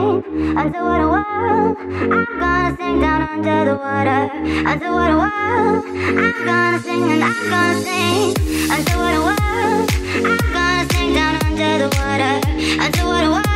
deep as the water world. I'm gonna sing down under the water as the water world. I'm gonna sing and I'm gonna sing as the water world. I'm gonna sing down under the water as the water world.